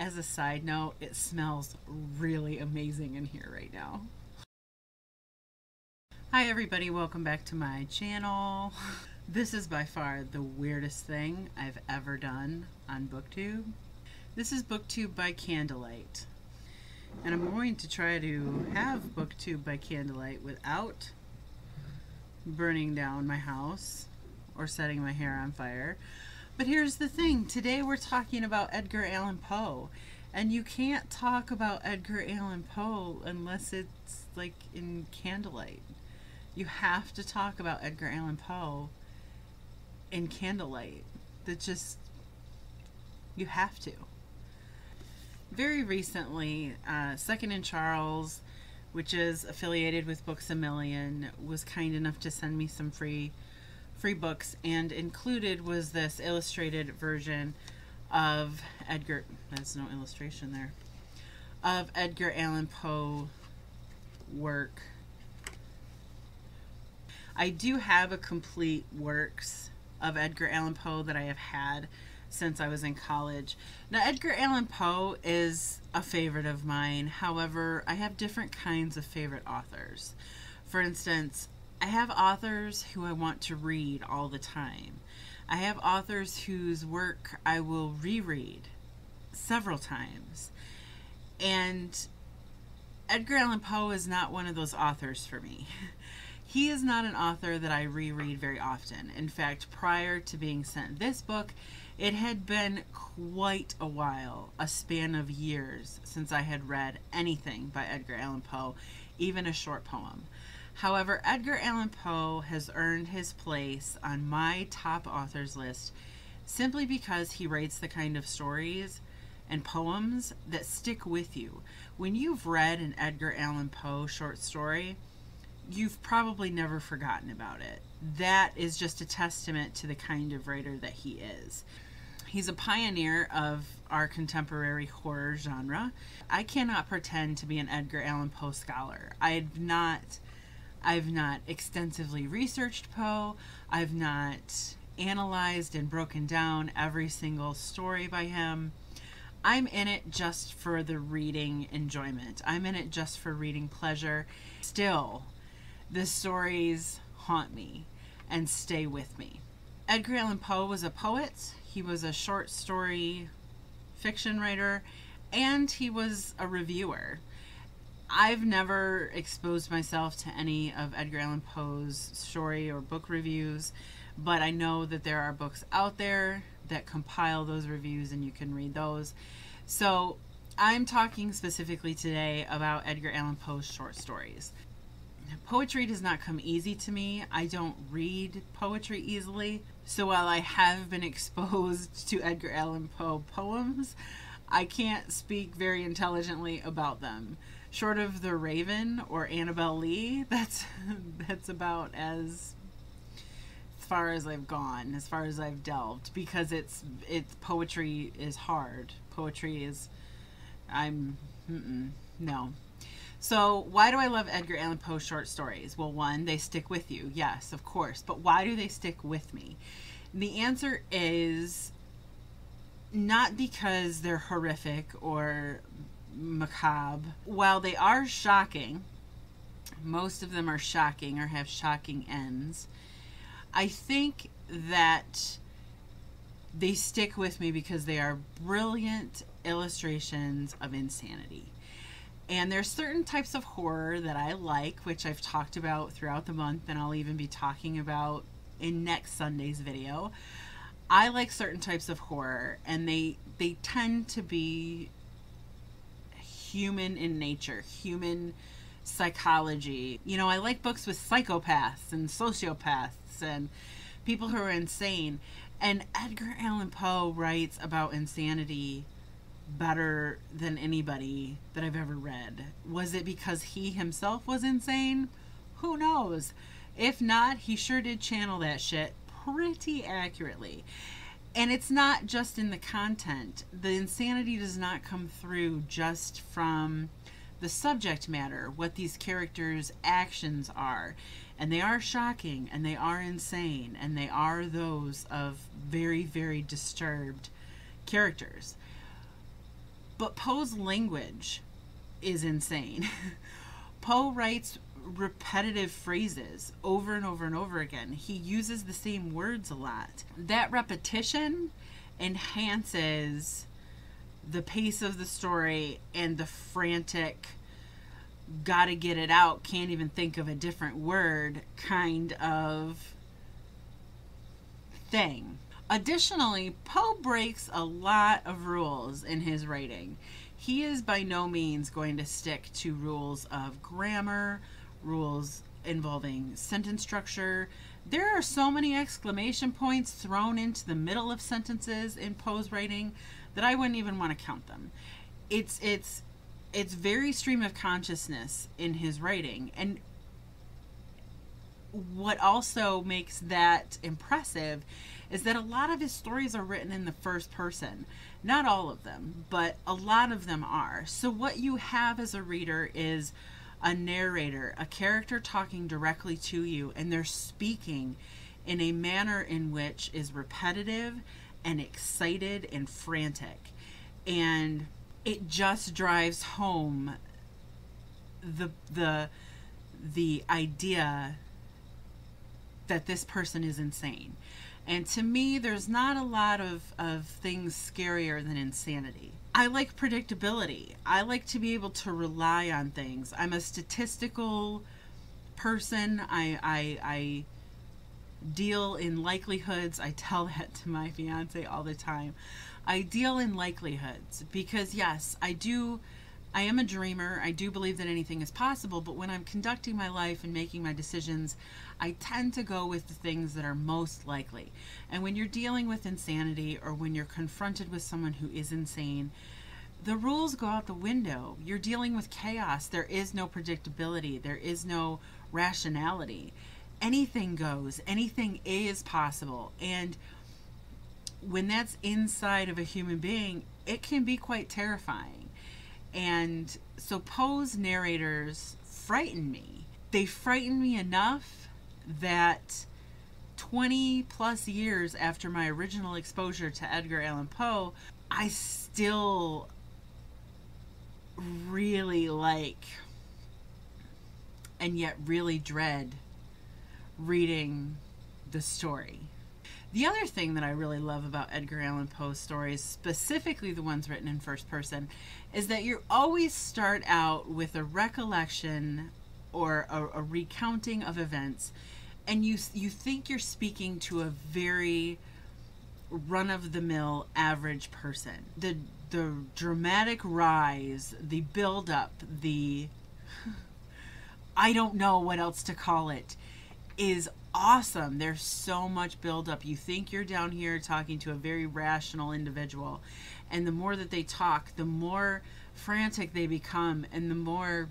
As a side note, it smells really amazing in here right now. Hi everybody, welcome back to my channel. This is by far the weirdest thing I've ever done on BookTube. This is BookTube by candlelight. And I'm going to try to have BookTube by candlelight without burning down my house or setting my hair on fire. But here's the thing, today we're talking about Edgar Allan Poe. And you can't talk about Edgar Allan Poe unless it's like in candlelight. You have to talk about Edgar Allan Poe in candlelight. That just, you have to. Very recently, Second and Charles, which is affiliated with Books A Million, was kind enough to send me some free books, and included was this illustrated version of Edgar. That's no illustration there. Of Edgar Allan Poe work. I do have a complete works of Edgar Allan Poe that I have had since I was in college. Now, Edgar Allan Poe is a favorite of mine. However, I have different kinds of favorite authors. For instance, I have authors who I want to read all the time. I have authors whose work I will reread several times. And Edgar Allan Poe is not one of those authors for me. He is not an author that I reread very often. In fact, prior to being sent this book, it had been quite a while, a span of years, since I had read anything by Edgar Allan Poe, even a short poem. However, Edgar Allan Poe has earned his place on my top authors list simply because he writes the kind of stories and poems that stick with you. When you've read an Edgar Allan Poe short story, you've probably never forgotten about it. That is just a testament to the kind of writer that he is. He's a pioneer of our contemporary horror genre. I cannot pretend to be an Edgar Allan Poe scholar. I've not extensively researched Poe. I've not analyzed and broken down every single story by him. I'm in it just for the reading enjoyment. I'm in it just for reading pleasure. Still, the stories haunt me and stay with me. Edgar Allan Poe was a poet. He was a short story fiction writer, and he was a reviewer. I've never exposed myself to any of Edgar Allan Poe's story or book reviews, but I know that there are books out there that compile those reviews and you can read those. So I'm talking specifically today about Edgar Allan Poe's short stories. Poetry does not come easy to me. I don't read poetry easily. So while I have been exposed to Edgar Allan Poe poems, I can't speak very intelligently about them. Short of The Raven or Annabel Lee, that's about as far as I've gone, as far as I've delved, because it's poetry is hard. Poetry is, no. So why do I love Edgar Allan Poe short stories? Well, one, they stick with you. Yes, of course. But why do they stick with me? And the answer is not because they're horrific or macabre. While they are shocking, most of them are shocking or have shocking ends. I think that they stick with me because they are brilliant illustrations of insanity. And there's certain types of horror that I like, which I've talked about throughout the month, and I'll even be talking about in next Sunday's video. I like certain types of horror, and they tend to be human in nature, human psychology. You know, I like books with psychopaths and sociopaths and people who are insane. And Edgar Allan Poe writes about insanity better than anybody that I've ever read. Was it because he himself was insane? Who knows? If not, he sure did channel that shit pretty accurately. And it's not just in the content. The insanity does not come through just from the subject matter, what these characters' actions are. And they are shocking, and they are insane, and they are those of very, very disturbed characters. But Poe's language is insane. Poe writes repetitive phrases over and over and over again. He uses the same words a lot. That repetition enhances the pace of the story and the frantic, gotta get it out, can't even think of a different word kind of thing. Additionally, Poe breaks a lot of rules in his writing. He is by no means going to stick to rules of grammar, rules involving sentence structure. There are so many exclamation points thrown into the middle of sentences in Poe's writing that I wouldn't even want to count them. It's very stream of consciousness in his writing. And what also makes that impressive is that a lot of his stories are written in the first person. Not all of them, but a lot of them are. So what you have as a reader is a narrator, a character talking directly to you, and they're speaking in a manner in which is repetitive and excited and frantic. And it just drives home the idea that this person is insane. And to me, there's not a lot of things scarier than insanity. I like predictability. I like to be able to rely on things. I'm a statistical person. I deal in likelihoods. I tell that to my fiance all the time. I deal in likelihoods because, yes, I am a dreamer. I do believe that anything is possible, but when I'm conducting my life and making my decisions, I tend to go with the things that are most likely. And when you're dealing with insanity, or when you're confronted with someone who is insane, the rules go out the window. You're dealing with chaos. There is no predictability. There is no rationality. Anything goes. Anything is possible. And when that's inside of a human being, it can be quite terrifying. And so Poe's narrators frighten me. They frighten me enough that 20 plus years after my original exposure to Edgar Allan Poe, I still really like, and yet really dread, reading the story. The other thing that I really love about Edgar Allan Poe's stories, specifically the ones written in first person, is that you always start out with a recollection or a recounting of events, and you think you're speaking to a very run-of-the-mill average person. The dramatic rise, the build-up, the I don't know what else to call it, is awesome. There's so much buildup. You think you're down here talking to a very rational individual, and the more that they talk, the more frantic they become, and the more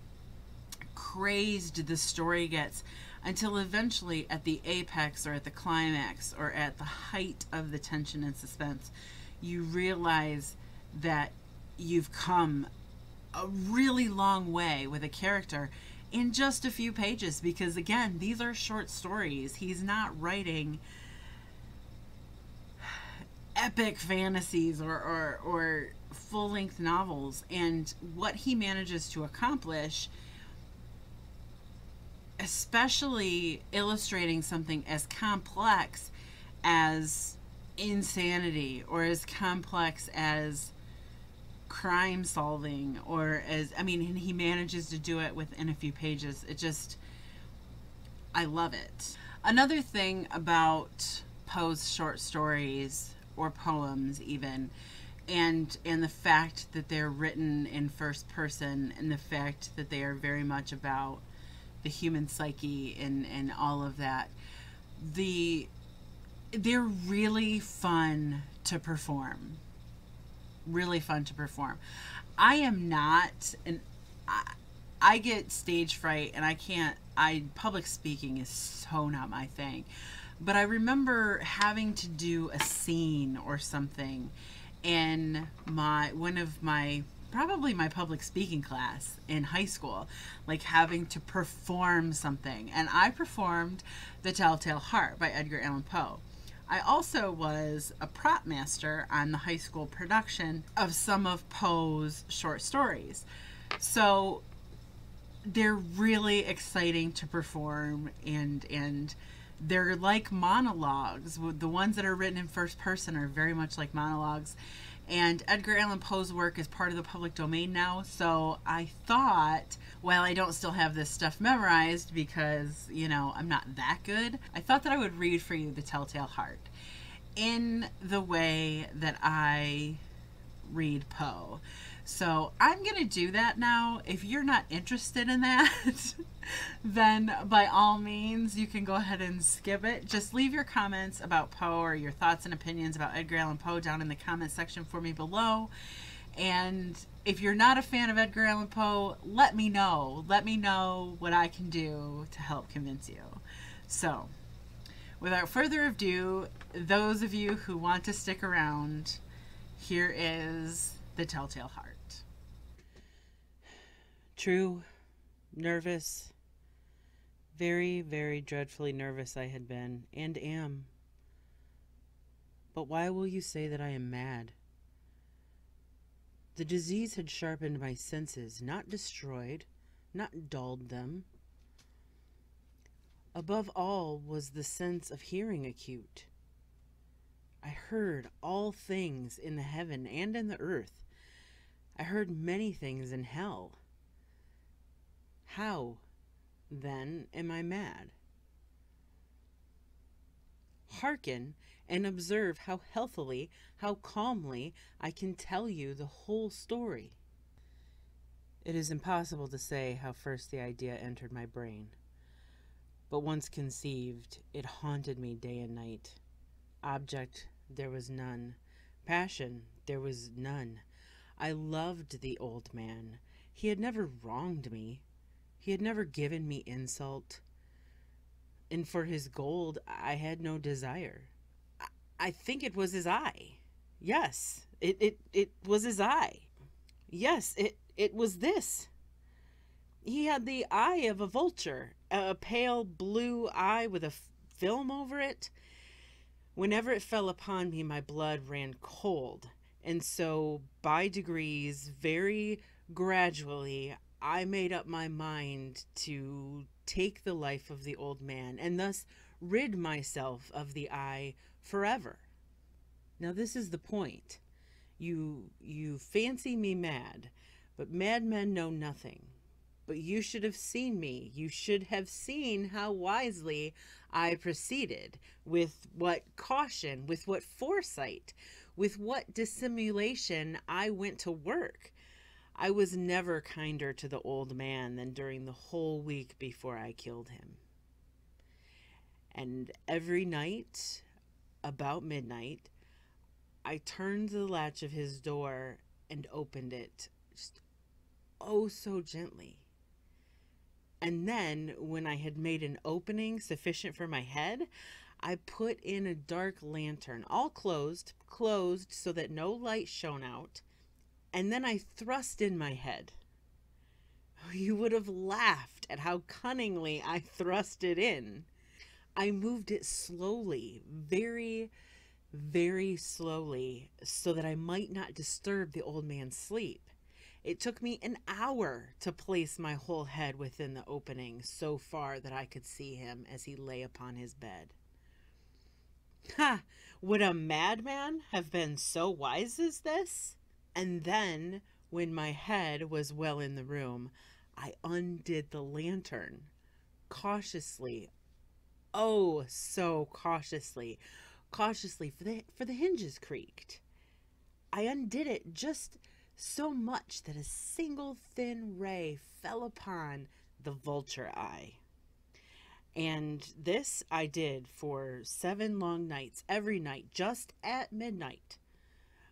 crazed the story gets, until eventually at the apex or at the climax or at the height of the tension and suspense, you realize that you've come a really long way with a character in just a few pages, because again, these are short stories. He's not writing epic fantasies or full-length novels, and what he manages to accomplish, especially illustrating something as complex as insanity, or as complex as crime solving, or as, I mean, he manages to do it within a few pages. It just, I love it. Another thing about Poe's short stories, or poems even, and the fact that they're written in first person, and the fact that they are very much about the human psyche and all of that, they're really fun to perform. Really fun to perform. I am not, and I get stage fright, and public speaking is so not my thing. But I remember having to do a scene or something in probably my public speaking class in high school, like having to perform something. And I performed The Tell-Tale Heart by Edgar Allan Poe. I also was a prop master on the high school production of some of Poe's short stories. So they're really exciting to perform, and they're like monologues. The ones that are written in first person are very much like monologues. And Edgar Allan Poe's work is part of the public domain now, so I thought, while I don't still have this stuff memorized because, you know, I'm not that good, I thought that I would read for you The Tell-Tale Heart in the way that I read Poe. So I'm going to do that now. If you're not interested in that, then by all means, you can go ahead and skip it. Just leave your comments about Poe or your thoughts and opinions about Edgar Allan Poe down in the comment section for me below. And if you're not a fan of Edgar Allan Poe, let me know. Let me know what I can do to help convince you. So without further ado, those of you who want to stick around, here is The Tell-Tale Heart. True, nervous, very, very dreadfully nervous I had been, and am. But why will you say that I am mad? The disease had sharpened my senses, not destroyed, not dulled them. Above all was the sense of hearing acute. I heard all things in the heaven and in the earth. I heard many things in hell. How, then, am I mad? Hearken and observe how healthily, how calmly I can tell you the whole story. It is impossible to say how first the idea entered my brain, but once conceived, it haunted me day and night. Object, there was none. Passion, there was none. I loved the old man. He had never wronged me. He had never given me insult. And for his gold, I had no desire. I think it was his eye. Yes, it was his eye. Yes, it was this. He had the eye of a vulture, a pale blue eye with a film over it. Whenever it fell upon me, my blood ran cold, and so by degrees, very gradually, I made up my mind to take the life of the old man and thus rid myself of the eye forever. Now this is the point. You fancy me mad, but madmen know nothing. But you should have seen me. You should have seen how wisely I proceeded, with what caution, with what foresight, with what dissimulation I went to work. I was never kinder to the old man than during the whole week before I killed him. And every night, about midnight, I turned the latch of his door and opened it, just oh so gently. And then, when I had made an opening sufficient for my head, I put in a dark lantern, all closed so that no light shone out, and then I thrust in my head. You would have laughed at how cunningly I thrust it in. I moved it slowly, very, very slowly, so that I might not disturb the old man's sleep. It took me an hour to place my whole head within the opening, so far that I could see him as he lay upon his bed. Ha! Would a madman have been so wise as this? And then, when my head was well in the room, I undid the lantern, cautiously, oh so cautiously, for the hinges creaked. I undid it just so much that a single thin ray fell upon the vulture eye. And this I did for 7 long nights, every night, just at midnight.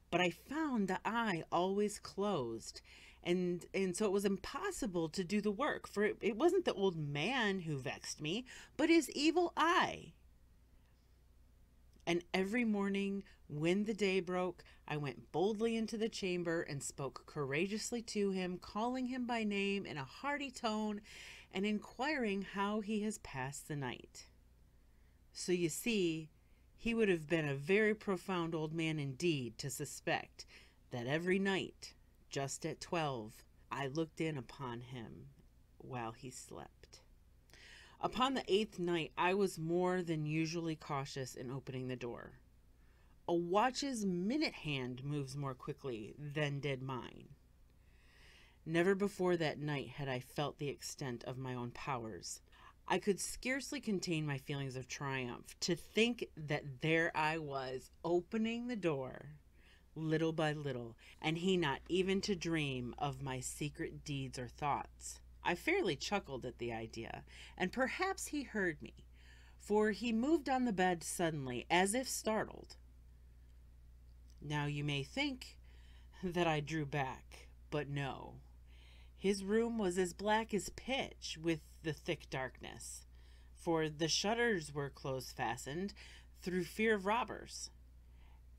But I found the eye always closed, and so it was impossible to do the work, for it wasn't the old man who vexed me, but his evil eye. And every morning, when the day broke, I went boldly into the chamber and spoke courageously to him, calling him by name in a hearty tone and inquiring how he has passed the night. So you see, He would have been a very profound old man indeed to suspect that every night, just at 12, I looked in upon him while he slept. Upon the 8th night, I was more than usually cautious in opening the door. A watch's minute hand moves more quickly than did mine. Never before that night had I felt the extent of my own powers. I could scarcely contain my feelings of triumph to think that there I was, opening the door little by little, and he not even to dream of my secret deeds or thoughts. I fairly chuckled at the idea, and perhaps he heard me, for he moved on the bed suddenly, as if startled. Now you may think that I drew back, but no. His room was as black as pitch with the thick darkness, for the shutters were close fastened through fear of robbers.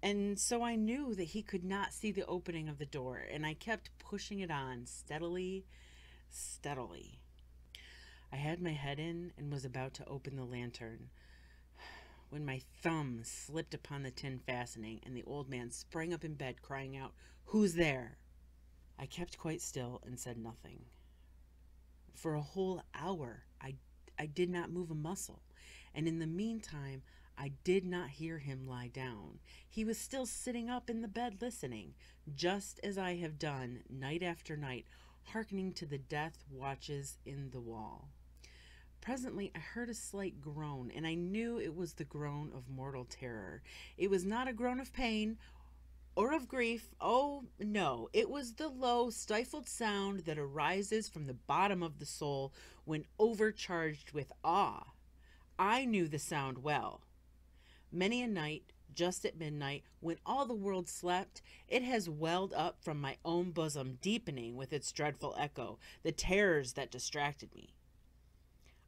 And so I knew that he could not see the opening of the door, and I kept pushing it on steadily. I had my head in and was about to open the lantern, when my thumb slipped upon the tin fastening, and the old man sprang up in bed, crying out, "Who's there?" I kept quite still and said nothing. For a whole hour, I did not move a muscle, and in the meantime, I did not hear him lie down. He was still sitting up in the bed listening, just as I have done night after night, hearkening to the death watches in the wall. Presently, I heard a slight groan, and I knew it was the groan of mortal terror. It was not a groan of pain or of grief. Oh, no, it was the low, stifled sound that arises from the bottom of the soul when overcharged with awe. I knew the sound well. Many a night, just at midnight, when all the world slept, it has welled up from my own bosom, deepening with its dreadful echo the terrors that distracted me.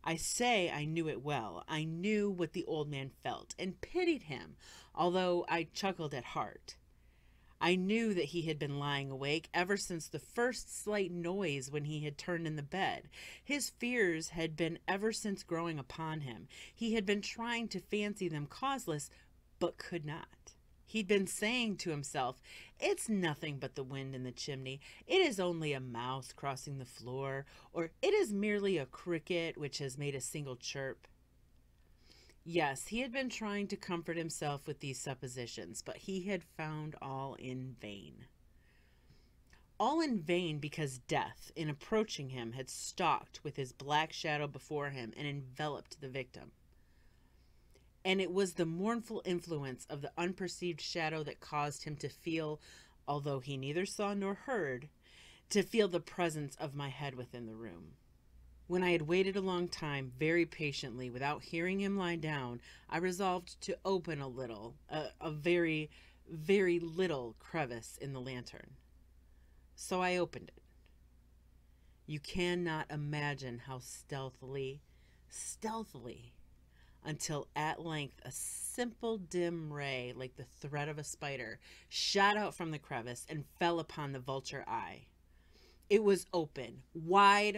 I say I knew it well. I knew what the old man felt, and pitied him, although I chuckled at heart. I knew that he had been lying awake ever since the first slight noise when he had turned in the bed. His fears had been ever since growing upon him. He had been trying to fancy them causeless, but could not. He'd been saying to himself, "It's nothing but the wind in the chimney. It is only a mouse crossing the floor," or "It is merely a cricket which has made a single chirp." Yes, he had been trying to comfort himself with these suppositions, but he had found all in vain. All in vain, because death, in approaching him, had stalked with his black shadow before him and enveloped the victim. And it was the mournful influence of the unperceived shadow that caused him to feel, although he neither saw nor heard, to feel the presence of my head within the room. When I had waited a long time, very patiently, without hearing him lie down, I resolved to open a little, a very, very little crevice in the lantern. So I opened it. You cannot imagine how stealthily, until at length a simple dim ray, like the thread of a spider, shot out from the crevice and fell upon the vulture eye. It was open, wide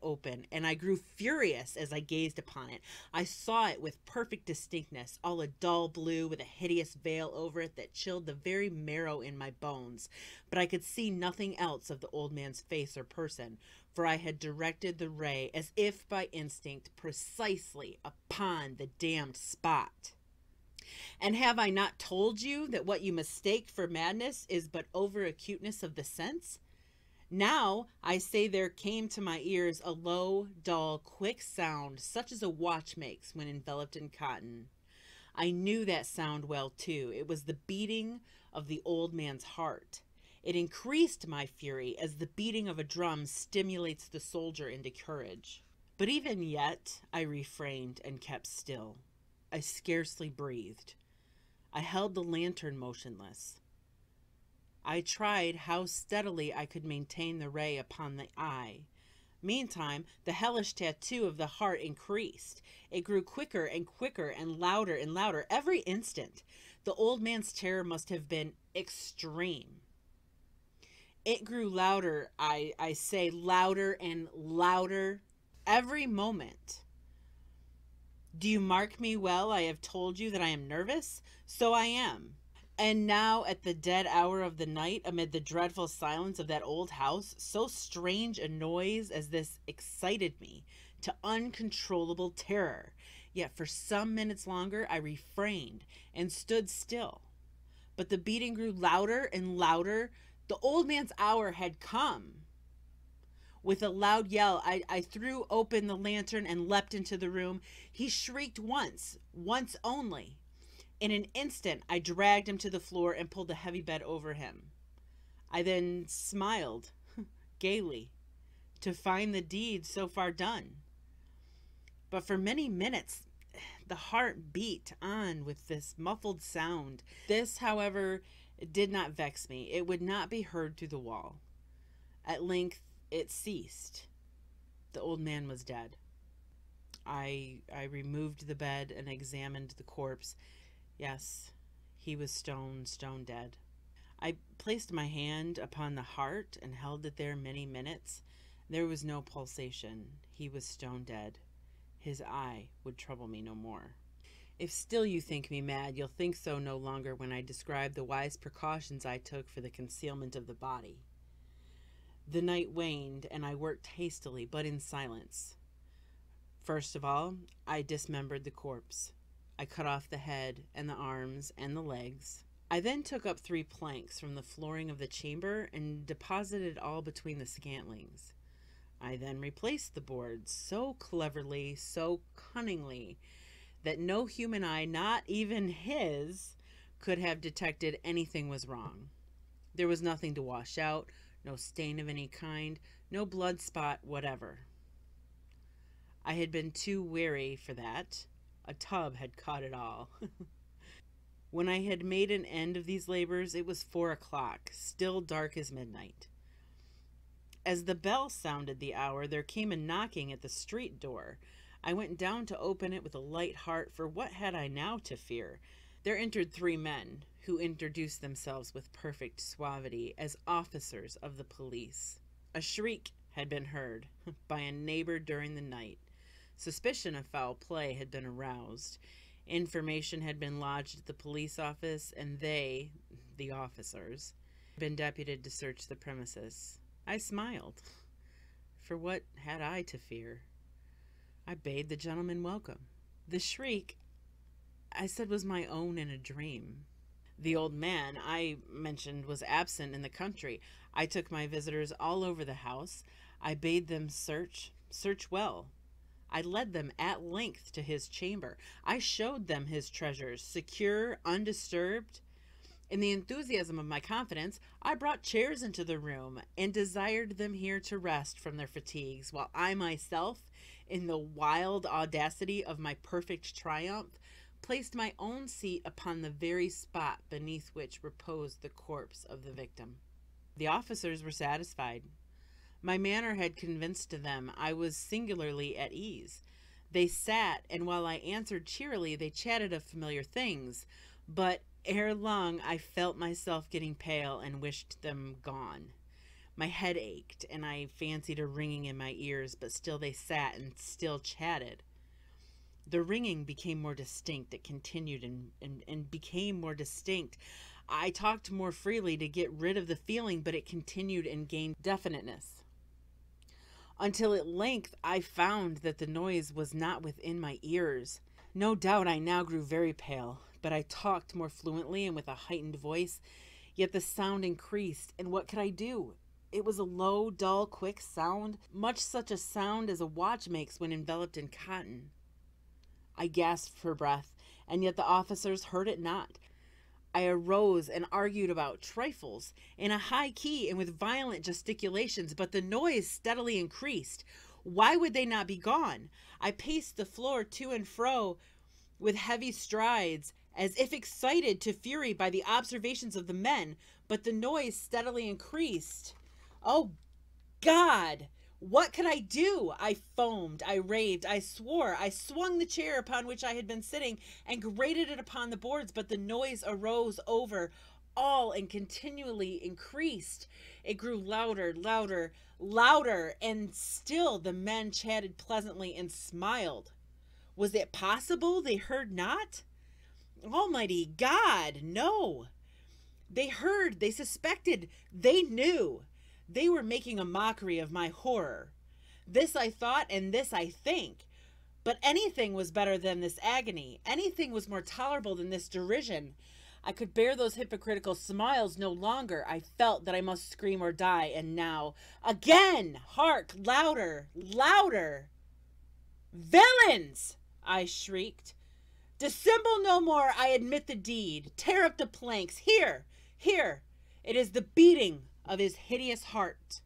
open, and I grew furious as I gazed upon it. I saw it with perfect distinctness, all a dull blue with a hideous veil over it that chilled the very marrow in my bones, but I could see nothing else of the old man's face or person, for I had directed the ray, as if by instinct, precisely upon the damned spot. And have I not told you that what you mistake for madness is but over-acuteness of the sense? Now, I say, there came to my ears a low, dull, quick sound, such as a watch makes when enveloped in cotton. I knew that sound well, too. It was the beating of the old man's heart. It increased my fury, as the beating of a drum stimulates the soldier into courage. But even yet, I refrained and kept still. I scarcely breathed. I held the lantern motionless. I tried how steadily I could maintain the ray upon the eye. Meantime, the hellish tattoo of the heart increased. It grew quicker and quicker, and louder every instant. The old man's terror must have been extreme. It grew louder, I say, louder and louder every moment. Do you mark me well? I have told you that I am nervous. So I am. And now at the dead hour of the night, amid the dreadful silence of that old house, so strange a noise as this excited me to uncontrollable terror. Yet for some minutes longer I refrained and stood still. But the beating grew louder and louder. The old man's hour had come. With a loud yell, I threw open the lantern and leapt into the room. He shrieked once only. In an instant, I dragged him to the floor and pulled the heavy bed over him. I then smiled gaily to find the deed so far done. But for many minutes, the heart beat on with this muffled sound. This, however, did not vex me. It would not be heard through the wall. At length, it ceased. The old man was dead. I removed the bed and examined the corpse. Yes, he was stone dead. I placed my hand upon the heart and held it there many minutes. There was no pulsation. He was stone dead. His eye would trouble me no more. If still you think me mad, you'll think so no longer when I describe the wise precautions I took for the concealment of the body. The night waned, and I worked hastily, but in silence. First of all, I dismembered the corpse. I cut off the head and the arms and the legs. I then took up 3 planks from the flooring of the chamber and deposited all between the scantlings. I then replaced the boards so cleverly, so cunningly, that no human eye, not even his, could have detected anything was wrong. There was nothing to wash out, no stain of any kind, no blood spot whatever. I had been too wary for that. A tub had caught it all. When I had made an end of these labors, it was 4 o'clock, still dark as midnight. As the bell sounded the hour, there came a knocking at the street door. I went down to open it with a light heart, for what had I now to fear? There entered 3 men, who introduced themselves with perfect suavity as officers of the police. A shriek had been heard by a neighbor during the night. Suspicion of foul play had been aroused. Information had been lodged at the police office, and they, the officers, had been deputed to search the premises. I smiled, for what had I to fear? I bade the gentleman welcome. The shriek, I said, was my own in a dream. The old man, I mentioned, was absent in the country. I took my visitors all over the house. I bade them search well. I led them at length to his chamber. I showed them his treasures, secure, undisturbed. In the enthusiasm of my confidence, I brought chairs into the room and desired them here to rest from their fatigues, while I myself, in the wild audacity of my perfect triumph, placed my own seat upon the very spot beneath which reposed the corpse of the victim. The officers were satisfied. My manner had convinced them I was singularly at ease. They sat, and while I answered cheerily, they chatted of familiar things, but ere long I felt myself getting pale and wished them gone. My head ached, and I fancied a ringing in my ears, but still they sat and still chatted. The ringing became more distinct. It continued and became more distinct. I talked more freely to get rid of the feeling, but it continued and gained definiteness, until at length I found that the noise was not within my ears. No doubt I now grew very pale, but I talked more fluently and with a heightened voice, yet the sound increased, and what could I do? It was a low, dull, quick sound, much such a sound as a watch makes when enveloped in cotton. I gasped for breath, and yet the officers heard it not. I arose and argued about trifles in a high key and with violent gesticulations, but the noise steadily increased. Why would they not be gone? I paced the floor to and fro with heavy strides, as if excited to fury by the observations of the men, but the noise steadily increased. Oh, God! What could I do? I foamed, I raved, I swore, I swung the chair upon which I had been sitting and grated it upon the boards, but the noise arose over all and continually increased. It grew louder, louder, louder, and still the men chatted pleasantly and smiled. Was it possible they heard not? Almighty God, no. They heard, they suspected, they knew. They were making a mockery of my horror. This I thought, and this I think. But anything was better than this agony. Anything was more tolerable than this derision. I could bear those hypocritical smiles no longer. I felt that I must scream or die, and now, again, hark, louder, louder. Villains, I shrieked. Dissemble no more, I admit the deed. Tear up the planks, here, here. It is the beating of his hideous heart.